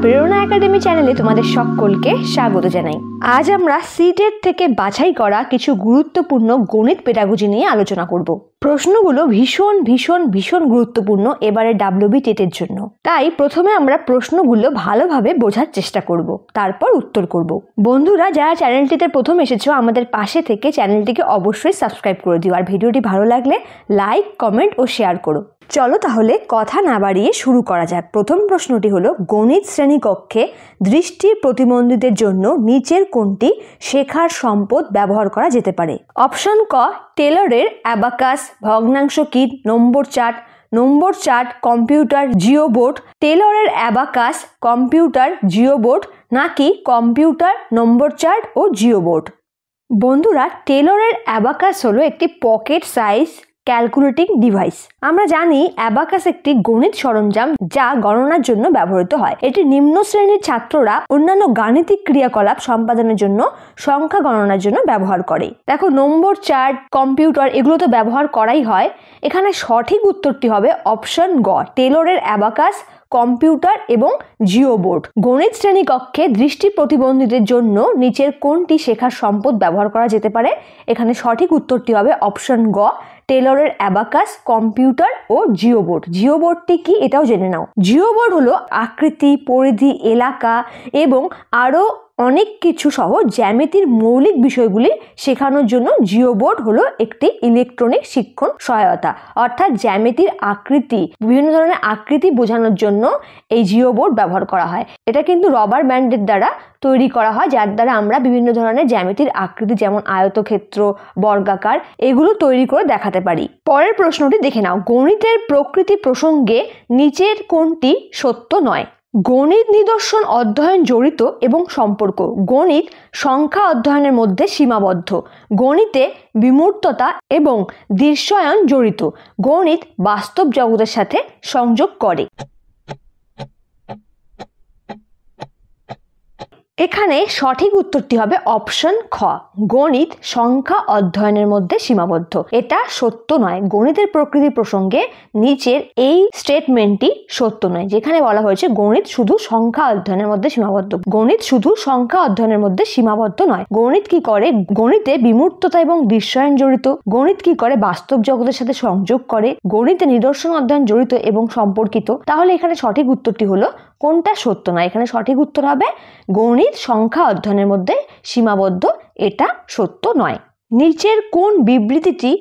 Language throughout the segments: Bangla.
प्रेरणा एकेडमी चैनले तुम्हारे सकलके स्वागत जानाई। आज आमरा सीटेट थेके बाछाई करा किछु गुरुत्वपूर्ण गणित पेडागोजी निये आलोचना करब। प्रश्नगुलो भीषण भीषण भीषण गुरुत्वपूर्ण एबारे डब्ल्यूबीटेटेर जोन्नो, ताई प्रथमे आमरा प्रश्नगुलो भालोभाबे बोझार चेष्टा करब, तारपर उत्तर करब। बंधुरा जारा चैनलटिते प्रथम एसेछो आमादेर पाशे थेके चैनलटिके अवश्यई सबस्क्राइब करे दिओ और भिडियोटी भालो लागले लाइक कमेंट और शेयर करो। चलो ताहले कथा ना बाड़िये शुरू करा जाक। प्रथम प्रश्नटी हलो, गणित श्रेणीकक्षे दृष्टि प्रतिबंधीदेर जोन्नो नीचेर कोनटी शेखार सम्पद व्यवहार करा जेते पारे? अपशन क टेलर एबाकस, भग्नांश kit, number chart, computer geoboard. Taylor abacus, computer geoboard ना कि कम्पिउटार नम्बर चार्ट और जिओबोर्ड। बंधुरा टेलर एबाकस हलो एक पकेट साइज ক্যালকুলেটিং ডিভাইস। আমরা জানি অ্যাবাকাস একটি গণিত সরঞ্জাম যা গণনার জন্য ব্যবহৃত হয়। এটি নিম্ন শ্রেণীর ছাত্ররা অন্যান্য গাণিতিক ক্রিয়াকলাপ সম্পাদনের জন্য সংখ্যা গণনার জন্য ব্যবহার করে। দেখো নম্বর চার্ট কম্পিউটার এগুলো তো ব্যবহার করাই হয়। এখানে সঠিক উত্তরটি হবে অপশন গ টেলরের অ্যাবাকাস, কম্পিউটার এবং জিওবোর্ড। গণিত শ্রেণী কক্ষে দৃষ্টি প্রতিবন্ধীদের জন্য নিচের কোনটি শেখার সম্পদ ব্যবহার করা যেতে পারে? এখানে সঠিক উত্তরটি হবে অপশন গ टेलर एबाकस, कम्पिउटार और जिओबोर्ड। जिओबोर्डटी कि एटाओ जेने नाओ। जिओबोर्ड हलो आकृति परिधि एलाका एबं आरो अनेक किछु सह ज्यामितिर मौलिक विषयगुली शेखानोर जोन्नो जिओबोर्ड हलो एकटी इलेक्ट्रनिक शिक्षण सहायता, अर्थात ज्यामितिर आकृति विभिन्न धरनेर आकृति बोझानोर जोन्नो एई जिओबोर्ड व्यवहार करा हय। एटा किन्तु रबार बैंडेर द्वारा तैरि करा हय, जार द्वारा आमरा विभिन्न धरनेर ज्यामितिर आकृति जेमन आयतक्षेत्र बर्गाकार एगुलो तैरि करे देखाते पारी। परेर प्रश्नटी देखे नाओ, गणितेर प्रकृति प्रसंगे निचेर कोनटी सत्य नय? गणित निदर्शन अध्ययन जड़ित एवं सम्पर्क। गणित संख्या अध्ययन मध्य सीमाबद्ध। गणिते विमूर्तता एवं दृश्यायन जड़ित। गणित वास्तव जगत साथे संयोग करे। এখানে সঠিক উত্তরটি হবে অপশন খ গণিত সংখ্যা অধ্যয়নের মধ্যে সীমাবদ্ধ। এটা সত্য নয়। গণিতের প্রকৃতি প্রসঙ্গে নিচের এই স্টেটমেন্টটি সত্য নয়, যেখানে বলা হয়েছে গণিত শুধু সংখ্যা অধ্যয়নের মধ্যে সীমাবদ্ধ। গণিত শুধু সংখ্যা অধ্যয়নের মধ্যে সীমাবদ্ধ নয়। গণিত কি করে? গণিতে বিমূর্ততা এবং দৃশ্যায়ন জড়িত। গণিত কি করে? বাস্তব জগতের সাথে সংযোগ করে। গণিতে নিদর্শন অধ্যয়ন জড়িত এবং সম্পর্কিত। তাহলে এখানে সঠিক উত্তরটি হলো কোনটা সত্য নয়? এখানে সঠিক উত্তর হবে গণিত সংখ্যা অধ্যয়নের মধ্যে সীমাবদ্ধ, এটা সত্য নয়। নিচের কোন বিবৃতিটি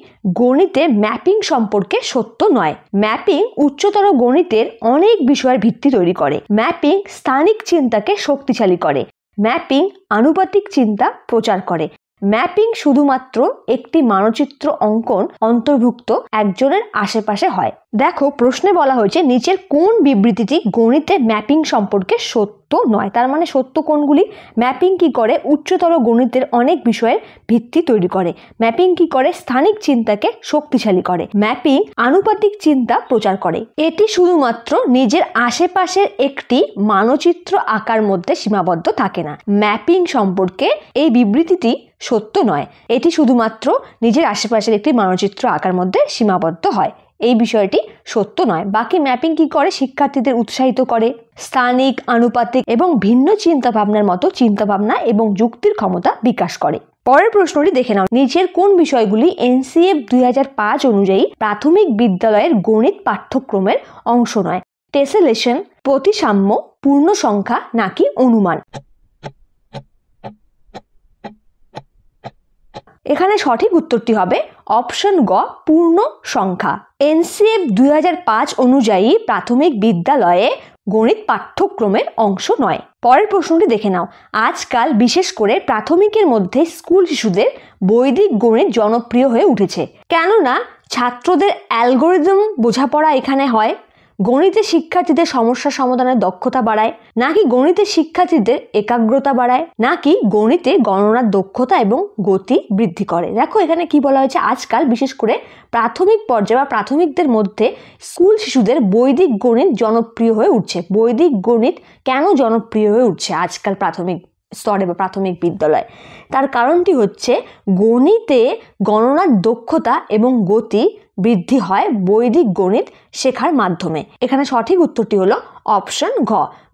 গণিতে ম্যাপিং সম্পর্কে সত্য নয়? ম্যাপিং উচ্চতর গণিতের অনেক বিষয়ের ভিত্তি তৈরি করে। ম্যাপিং স্থানিক চিন্তাকে শক্তিশালী করে। ম্যাপিং আনুপাতিক চিন্তা প্রচার করে। ম্যাপিং শুধুমাত্র একটি মানচিত্র অঙ্কন অন্তর্ভুক্ত একজনের আশেপাশে হয়। দেখো প্রশ্নে বলা হয়েছে নিচের কোন বিবৃতিটি গণিতে ম্যাপিং সম্পর্কে সত্য নয়? তার মানে সত্য কোনগুলি? ম্যাপিং কি করে? উচ্চতর গণিতের অনেক বিষয়ের ভিত্তি তৈরি করে। ম্যাপিং কি করে? স্থানিক চিন্তাকে শক্তিশালী করে। ম্যাপিং আনুপাতিক চিন্তা প্রচার করে। এটি শুধুমাত্র নিজের আশেপাশের একটি মানচিত্র আঁকার মধ্যে সীমাবদ্ধ থাকে না। ম্যাপিং সম্পর্কে এই বিবৃতিটি সত্য নয়। এটি শুধুমাত্র নিজের আশেপাশের একটি মানচিত্র আঁকার মধ্যে সীমাবদ্ধ হয়। এই বিষয়টি সত্য নয়। বাকি ম্যাপিং কি করে? শিক্ষার্থীদের উৎসাহিত করে। স্থানিক আনুপাতিক এবং ভিন্ন চিন্তা ভাবনার মতো চিন্তা ভাবনা এবং যুক্তির ক্ষমতা বিকাশ করে। পরের প্রশ্নটি দেখে নাও, নিচের কোন বিষয়গুলি এনসিএফ 2005 অনুযায়ী প্রাথমিক বিদ্যালয়ের গণিত পাঠ্যক্রমের অংশ নয়? টেসেলেশন, প্রতিসাম্য, পূর্ণ সংখ্যা নাকি অনুমান? এখানে সঠিক উত্তরটি হবে অপশন গ পূর্ণ সংখ্যা। এনসিএফ 2005 অনুযায়ী প্রাথমিক বিদ্যালয়ে গণিত পাঠ্যক্রমের অংশ নয়। পরের প্রশ্নটি দেখে নাও, আজকাল বিশেষ করে প্রাথমিকের মধ্যে স্কুল শিশুদের বৈদিক গণিত জনপ্রিয় হয়ে উঠেছে, কেননা ছাত্রদের অ্যালগোরিদম বোঝাপড়া এখানে হয়। গণিতে শিক্ষার্থীদের সমস্যা সমাধানের দক্ষতা বাড়ায় নাকি গণিতে শিক্ষার্থীদের একাগ্রতা বাড়ায় নাকি গণিতে গণনার দক্ষতা এবং গতি বৃদ্ধি করে? দেখো এখানে কি বলা হয়েছে, আজকাল বিশেষ করে প্রাথমিক পর্যায়ে বা প্রাথমিকদের মধ্যে স্কুল শিশুদের বৈদিক গণিত জনপ্রিয় হয়ে উঠছে। বৈদিক গণিত কেন জনপ্রিয় হয়ে উঠছে আজকাল প্রাথমিক स्तरे बा प्राथमिक विद्यालय। तार कारणटी हच्छे गणिते गणनार दक्षता एवं गति बृद्धि हय वैदिक गणित शेखार माध्यमे। एखाने सठिक उत्तरटी हलो अपशन घ,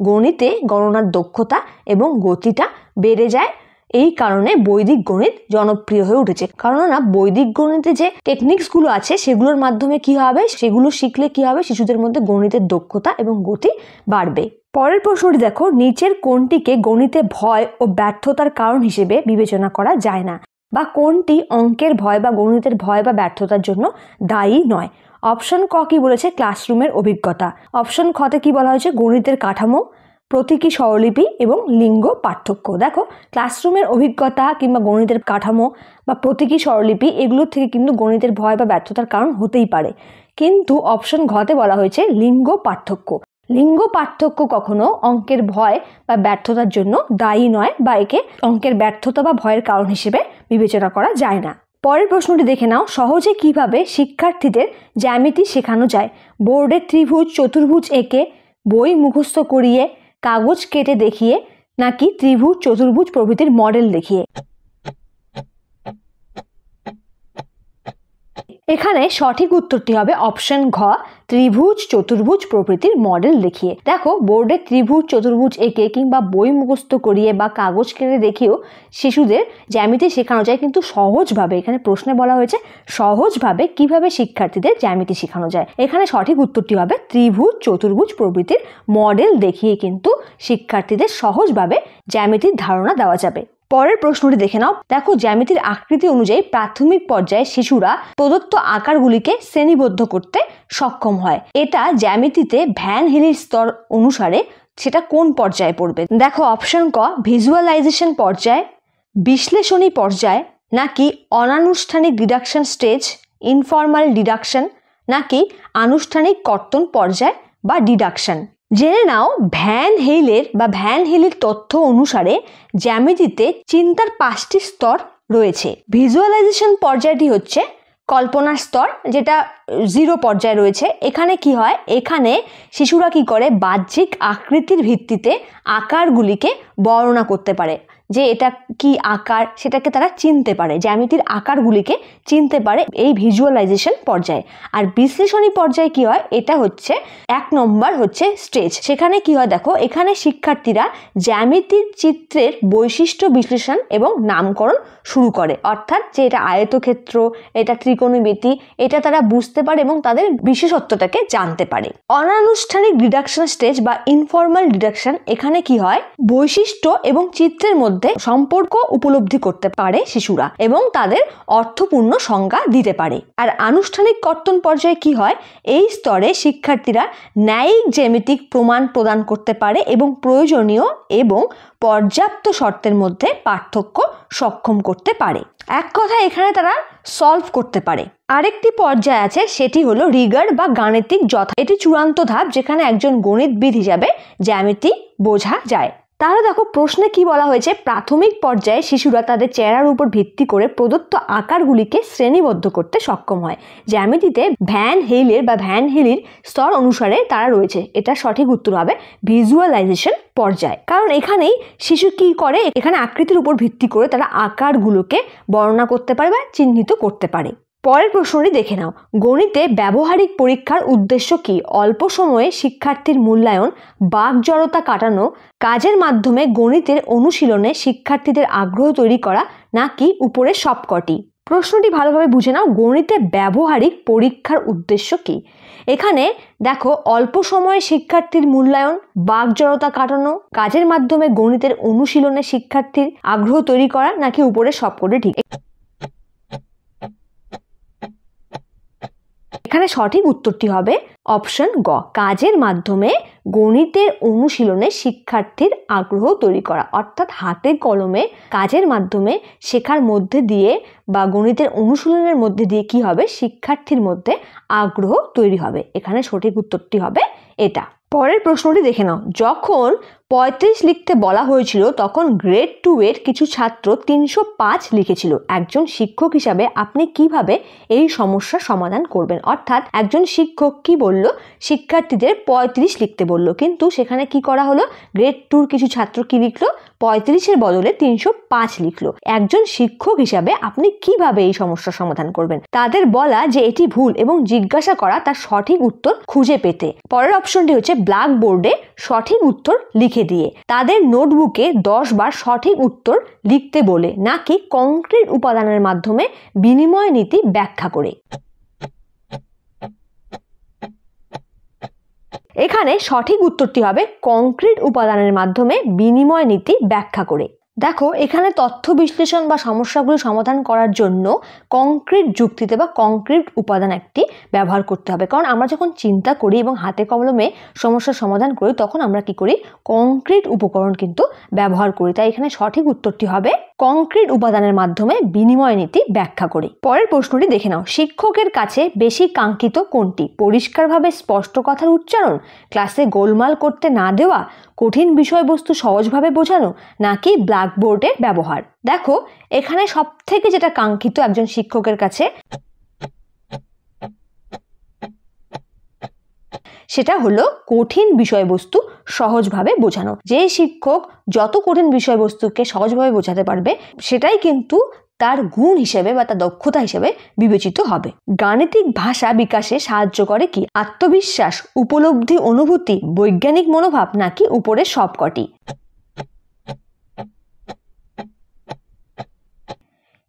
गणिते गणनार दक्षता एवं गतिटा बेड़े जाय। এই কারণে বৈদিক গণিত জনপ্রিয় হয়ে উঠেছে। কেননা বৈদিক গণিতে যে টেকনিক্সগুলো আছে সেগুলোর মাধ্যমে কি হবে, সেগুলো শিখলে কি হবে, শিশুদের মধ্যে গণিতের দক্ষতা এবং গতি বাড়বে। পরের প্রশ্নটি দেখো, নিচের কোনটিকে গণিতে ভয় ও ব্যর্থতার কারণ হিসেবে বিবেচনা করা যায় না বা কোনটি অঙ্কের ভয় বা গণিতের ভয় বা ব্যর্থতার জন্য দায়ী নয়। অপশন ক কি বলেছে, ক্লাসরুমের অভিজ্ঞতা। অপশন খতে কি বলা হয়েছে, গণিতের কাঠামো, প্রতীকী স্বরলিপি এবং লিঙ্গ পার্থক্য। দেখো ক্লাসরুমের অভিজ্ঞতা কিংবা গণিতের কাঠামো বা প্রতীকী স্বরলিপি এগুলো থেকে কিন্তু গণিতের ভয় বা ব্যর্থতার কারণ হতেই পারে। কিন্তু অপশন ঘতে বলা হয়েছে লিঙ্গ পার্থক্য। লিঙ্গ পার্থক্য কখনো অঙ্কের ভয় বা ব্যর্থতার জন্য দায়ী নয় বা একে অঙ্কের ব্যর্থতা বা ভয়ের কারণ হিসেবে বিবেচনা করা যায় না। পরের প্রশ্নটি দেখে নাও, সহজে কিভাবে শিক্ষার্থীদের জ্যামিতি শেখানো যায়। বোর্ডের ত্রিভুজ চতুর্ভুজ এঁকে, বই মুখস্থ করিয়ে, कागज केटे देखिए, ना कि त्रिभुज चतुर्भुज प्रभृतिर मॉडल देखिए। एखाने सठिक उत्तरटी हबे अपशन घ, त्रिभुज चतुर्भुज प्रभृतिर मॉडल देखिए। देखो बोर्डे त्रिभुज चतुर्भुज एके किंबा बई मुखस्थ करिए बा कागज केटे देखिएओ शिशुदेर ज्यामिति शेखानो जाय। किन्तु सहजभावे एखाने प्रश्ने बला हयेछे सहजभावे किभाबे शिक्षार्थीदेर ज्यामिति शेखानो जाय। एखाने सठिक उत्तरटी हबे त्रिभुज चतुर्भुज प्रभृतिर मॉडल देखिए किन्तु शिक्षार्थीदेर सहजभावे ज्यामितिर धारणा देवा जाबे। পরের প্রশ্নটি দেখে নাও, দেখো জ্যামিতির আকৃতি অনুযায়ী প্রাথমিক পর্যায়ে শিশুরা প্রদত্ত আকারগুলিকে শ্রেণীবদ্ধ করতে সক্ষম হয়। এটা জ্যামিতিতে ভ্যান হিলের স্তর অনুসারে সেটা কোন পর্যায়ে পড়বে। দেখো অপশন ক, ভিজুয়ালাইজেশন পর্যায়ে, বিশ্লেষণী পর্যায়ে, নাকি অনানুষ্ঠানিক ডিডাকশন স্টেজ, ইনফর্মাল ডিডাকশন, নাকি আনুষ্ঠানিক কর্তন পর্যায় বা ডিডাকশন। জেনে নাও ভ্যান হেইলের বা ভ্যান হেইলের তথ্য অনুসারে জ্যামিতিতে চিন্তার 5টি স্তর রয়েছে। ভিজুয়ালাইজেশন পর্যায়টি হচ্ছে কল্পনার স্তর, যেটা 0 পর্যায়ে রয়েছে। এখানে কি হয়, এখানে শিশুরা কি করে বাহ্যিক আকৃতির ভিত্তিতে আকারগুলিকে বর্ণনা করতে পারে, যে এটা কি আকার সেটাকে তারা চিনতে পারে, জ্যামিতির আকারগুলিকে চিনতে পারে এই ভিজুয়ালাইজেশন পর্যায়ে। আর বিশ্লেষণী পর্যায়ে কি হয়, এটা হচ্ছে 1 নম্বর হচ্ছে স্টেজ। সেখানে কি হয়, দেখো এখানে শিক্ষার্থীরা জ্যামিতির চিত্রের বৈশিষ্ট্য বিশ্লেষণ এবং নামকরণ শুরু করে, অর্থাৎ যে এটা আয়তক্ষেত্র, এটা ত্রিকোণমিতি, এটা তারা বুঝতে পারে এবং তাদের বিশেষত্বটাকে জানতে পারে। অনানুষ্ঠানিক ডিডাকশন স্টেজ বা ইনফর্মাল ডিডাকশন, এখানে কি হয় বৈশিষ্ট্য এবং চিত্রের মধ্যে সম্পর্ক উপলব্ধি করতে পারে শিশুরা এবং তাদের অর্থপূর্ণ সংজ্ঞা দিতে পারে। আর আনুষ্ঠানিক কর্তন পর্যায়ে কি হয়, এই স্তরে শিক্ষার্থীরা ন্যায়িক জ্যামিতিক প্রমাণ প্রদান করতে পারে এবং প্রয়োজনীয় এবং পর্যাপ্ত শর্তের মধ্যে পার্থক্য সক্ষম করতে পারে। এক কথায় এখানে তারা সলভ করতে পারে। আরেকটি পর্যায় আছে, সেটি হলো রিগার বা গাণিতিক যথা। এটি চূড়ান্ত ধাপ যেখানে একজন গণিতবিদ হিসাবে জ্যামিতি বোঝা যায়। তাহলে দেখো প্রশ্নে কি বলা হয়েছে, প্রাথমিক পর্যায়ে শিশুরা তাদের চেহারার উপর ভিত্তি করে প্রদত্ত আকারগুলিকে শ্রেণীবদ্ধ করতে সক্ষম হয়। জ্যামিতিতে ভ্যান হেইলের বা ভ্যান হেইলের স্তর অনুসারে তারা রয়েছে। এটা সঠিক উত্তর হবে ভিজুয়ালাইজেশন পর্যায়, কারণ এখানেই শিশু কি করে, এখানে আকৃতির উপর ভিত্তি করে তারা আকারগুলোকে বর্ণনা করতে পারে বা চিহ্নিত করতে পারে। পরের প্রশ্নটি দেখে নাও, গণিতে ব্যবহারিক পরীক্ষার উদ্দেশ্য কি? অল্প সময়ে শিক্ষার্থীর মূল্যায়ন, বাকজড়তা কাটানো, কাজের মাধ্যমে গণিতের অনুশীলনে শিক্ষার্থীদের আগ্রহ তৈরি করা, নাকি উপরের সবকটি। প্রশ্নটি ভালোভাবে বুঝে নাও, গণিতে ব্যবহারিক পরীক্ষার উদ্দেশ্য কি? এখানে দেখো অল্প সময়ে শিক্ষার্থীর মূল্যায়ন, বাকজড়তা কাটানো, কাজের মাধ্যমে গণিতের অনুশীলনে শিক্ষার্থীর আগ্রহ তৈরি করা, নাকি উপরের সবকটি। ঠিক এখানে সঠিক উত্তরটি হবে অপশন গ, কাজের মাধ্যমে গণিতের অনুশীলনে শিক্ষার্থীর আগ্রহ তৈরি করা। অর্থাৎ হাতে কলমে কাজের মাধ্যমে শেখার মধ্যে দিয়ে বা গণিতের অনুশীলনের মধ্যে দিয়ে কি হবে, শিক্ষার্থীর মধ্যে আগ্রহ তৈরি হবে। এখানে সঠিক উত্তরটি হবে এটা। পরের প্রশ্নটি দেখে নাও, যখন 35 लिखते बला हयेछिल तखन ग्रेड 2 एर किछु छात्र 305 लिखेछिल। एकजन शिक्षक हिसाबे आपनि किभाबे एई समस्या समाधान करबेन, अर्थात एकजन शिक्षक कि बोल्लो शिक्षार्थीदेर 35 लिखते बोल्लो, किन्तु सेखाने कि करा हलो ग्रेड 2 एर किछु छात्र कि लिखलो 35 एर बदले 305 लिखलो। एकजन शिक्षक हिसाबे आपनि किभाबे एई समस्या समाधान करबेन? तादेर बला जे एटी भूल एबं जिज्ञासा करा तार सठिक उत्तर खुंजे पेते। परेर अपशनटी हच्छे ब्लैक बोर्डे सठिक उत्तर लिखे दिए, तादेर नोटबुके 10 बार सठिक उत्तर लिखते बोले नाकि कंक्रीट उपादानेर माध्यमे बिनिमय नीति व्याख्या करे। एखाने सठिक उत्तरटी हबे कंक्रीट उपादानेर माध्यमे बिनिमय नीति व्याख्या करे। देखो एखाने तथ्य विश्लेषण बा समस्यागुली समाधान करार जोन्नो कंक्रीट जुक्तिते बा कंक्रीट उपादान एकटी व्यवहार करते हबे, कारण आमरा जखन चिंता करी एबं हाते कलमे समस्या समाधान करी तखन आमरा कि करी कंक्रीट उपकरण किन्तु व्यवहार करी। ताई एखाने सठिक उत्तरटी हबे कंक्रीट उपादानेर माध्यमे बिनिमय नीति व्याख्या करी। परेर प्रश्नटी देखे नाओ, शिक्षकेर काछे बेशी कांक्षित कोनटी? परिष्कारभावे स्पष्ट कथार उच्चारण, क्लासे गोलमाल करते ना देवा, कठिन विषयबस्तु सहजभावे बोझानो, नाकि ब्लैकबोर्डे व्यवहार? देखो एखाने सबथेके जेटा कांक्षित एकजन शिक्षकेर काछे सेटा हलो कठिन विषयबस्तु सहजभावे बोझानो। जे शिक्षक जत कठिन विषयबस्तुके सहजभावे बोझाते पारबे सेटाई किन्तु तार गुण हिसेबे बा तार दक्षता हिसेबे विवेचित हबे। गाणितिक भाषा विकाशे साहाय्य करे कि आत्मविश्वास, उपलब्धि, अनुभूति, वैज्ञानिक मनोभाव, नाकि उपरे सबकटी?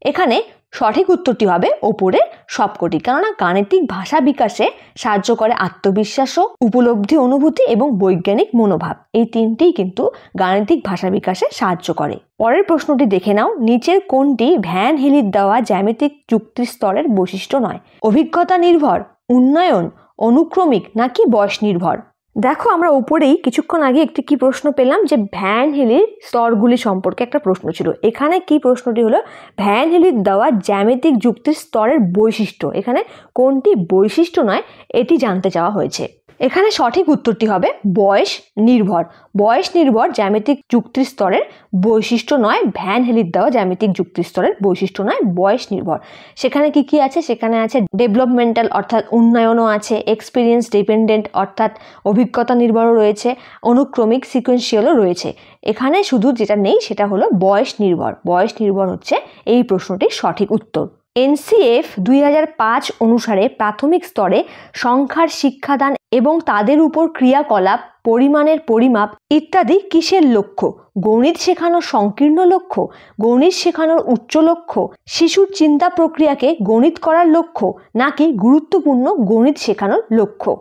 एखाने सठिक उत्तरटी हबे ओपरे सबकटी, कारण गाणितिक भाषा विकाशे साहाय्य करे आत्मविश्वास, उपलब्धि, अनुभूति एबं वैज्ञानिक मनोभाव। एई तीनटी किन्तु गाणितिक भाषा विकाशे साहाय्य करे। परेर प्रश्नटी देखे नाओ, नीचेर कोनटी भ्यान हिलिर देवा ज्यामितिक जुक्ति स्तरेर वैशिष्ट्य नय? अभिज्ञता निर्भर, उन्नयन, अनुक्रमिक, नाकि बयस निर्भर? देखो आमरा ऊपरेई किछुक्षण आगे एकटी कि प्रश्न पेलाम जे भ्यान हिलिर स्तरगुली सम्पर्के एकटा प्रश्न छिलो। एखाने कि प्रश्नटी हलो भ्यान हिलिर देवा ज्यामितिक जुक्तिर स्तरेर वैशिष्ट्य, एखाने कोनटी वैशिष्ट्य नय एटी जानते चाওয়া হয়েছে। एखाने सठिक उत्तरटी हबे बयस निर्भर। बयस निर्भर ज्यामितिक जुक्तिर स्तरेर वैशिष्ट्य नय, भ्यान हिलिर देवा ज्यामितिक जुक्तिर स्तरेर वैशिष्ट्य नय, बयस निर्भर। सेखाने कि कि आछे? सेखाने आछे डेवलपमेंटाल अर्थात उन्नयनও आछे, एक्सपिरियेंस डिपेंडेंट अर्थात अभिज्ञता निर्भरও রয়েছে, अनुक्रमिक सिकुएन्शियलও রয়েছে। एखाने शुधु जेटा नेই सेटा हलो बयस निर्भर। बयस निर्भर হচ্ছে এই প্রশ্নটির সঠিক উত্তর। एनसीएफ 2005 अनुसारे प्राथमिक स्तरे संख्यार शिक्षादान एवं तादेर उपर क्रियाकलाप, परिमाणेर परिमाप इत्यादि किसेर लक्ष्य? गणित शेखानोर संकीर्ण लक्ष्य, गणित शेखानोर उच्च लक्ष्य, शिशुर चिंता प्रक्रियाके गणित करार लक्ष्य, नाकि गुरुत्वपूर्ण गणित शेखानोर लक्ष्य?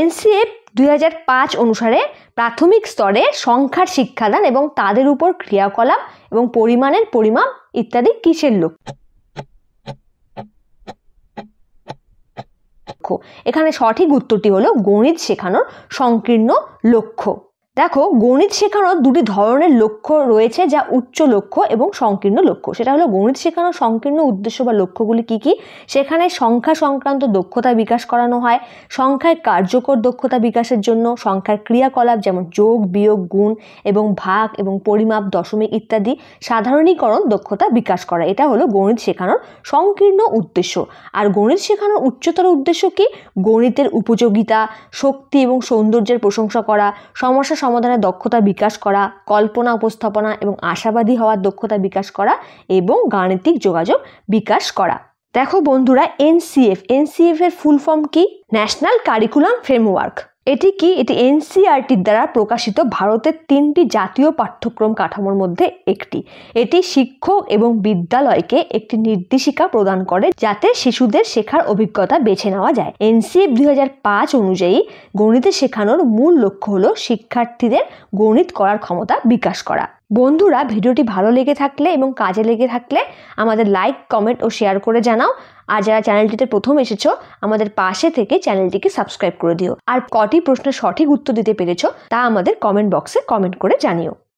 एनसीएफ 2005 अनुसारे प्राथमिक स्तरे संख्यार शिक्षादान एवं तादेर उपर क्रियाकलाप एवं परिमाणेर परिमाप इत्यादि किसेर लक्ष्य? एखाने सठिक उत्तरटी हलो गणित शेखानोर संकीर्ण लक्ष्य। देखो गणित शेखानोर दुटी धरनेर लक्ष्य रयेछे, जा उच्च लक्ष्य एबं संकीर्ण लक्ष्य। सेटा हलो गणित शेखानोर संकीर्ण उद्देश्य बा लक्ष्यगुली कि कि? सेखाने संख्या संक्रांत दक्षता विकास करानो हय, संख्याय कार्यकर दक्षता विकासेर जन्य संख्यार क्रियाकलाप जेमन जोग, वियोग, गुण एबं भाग एबं परिमाप, दशमिक इत्यादि साधारणीकरण दक्षता विकास करा। एटा हलो गणित शेखानोर संकीर्ण उद्देश्य। आर गणित शेखानोर उच्चतर उद्देश्य कि? गणितेर उपयोगिता, शक्ति एबं सौंदर्येर प्रशंसा करा, समस्या समाधान दक्षता विकास करा, कल्पना उपस्थापना एवं आशाबादी हওয়ার दक्षता विकास करा एवं गाणितिक जोगाजोग विकास करा। देखो बंधुरा एनसीएफ एर फुल फॉर्म की? National curriculum framework. एटी कि? एटी एनसीईआरटी द्वारा प्रकाशित भारतेर 3टी जातीय पाठ्यक्रम काठामोर मध्ये एकटी। एटी शिक्षक एवं विद्यालयके एकटी निर्देशिका प्रदान करे जाते शिशुदेर शेखार अभिज्ञता बेछे नेওয়া যায়। एनसीएफ 2005 अनुयायी गणित शेखानोर मूल लक्ष्य हलो शिक्षार्थीदेर गणित करार क्षमता विकास करा। बंधुरा भिडियोटी भालो लेगे थाकले एबं काजे लेगे थाकले आमादेर लाइक, कमेंट और शेयर करे जानाओ। আর যারা চ্যানেলটিতে প্রথম এসেছো আমাদের পাশে থেকে চ্যানেলটিকে সাবস্ক্রাইব করে দিও। আর কটি প্রশ্নের সঠিক উত্তর দিতে পেরেছো তা আমাদের কমেন্ট বক্সে কমেন্ট করে জানিও।